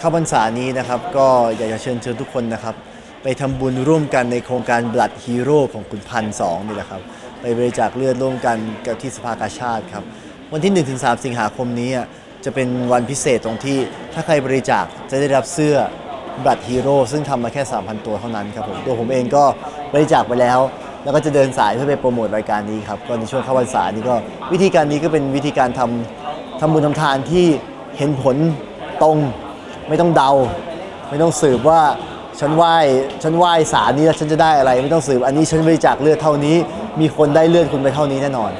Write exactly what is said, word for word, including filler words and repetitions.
ข้าวพรรษานี้นะครับก็อยากจะเชิญเชิญทุกคนนะครับไปทำบุญร่วมกันในโครงการ Blood Hero ของคุณพันสองนี่แหละครับไปบริจาคเลือดร่วมกันกับที่สภากาชาดครับวันที่ หนึ่งถึงสาม สิงหาคมนี้จะเป็นวันพิเศษตรงที่ถ้าใครบริจาคจะได้รับเสื้อ Blood Hero ซึ่งทำมาแค่ สามพัน ตัวเท่านั้นครับผมตัวผมเองก็บริจาคไปแล้วแล้วก็จะเดินสายเพื่อไปโปรโมทรายการนี้ครับก็ในช่วงข้าวพรรษานี้ก็วิธีการนี้ก็เป็นวิธีการทำทำบุญทำทานที่เห็นผลตรงไม่ต้องเดาไม่ต้องสืบว่าฉันไหว้ฉันไหว้ศาลนี้แล้วฉันจะได้อะไรไม่ต้องสืบอันนี้ฉันบริจาคเลือดเท่านี้มีคนได้เลือดคุณไปเท่านี้แน่นอน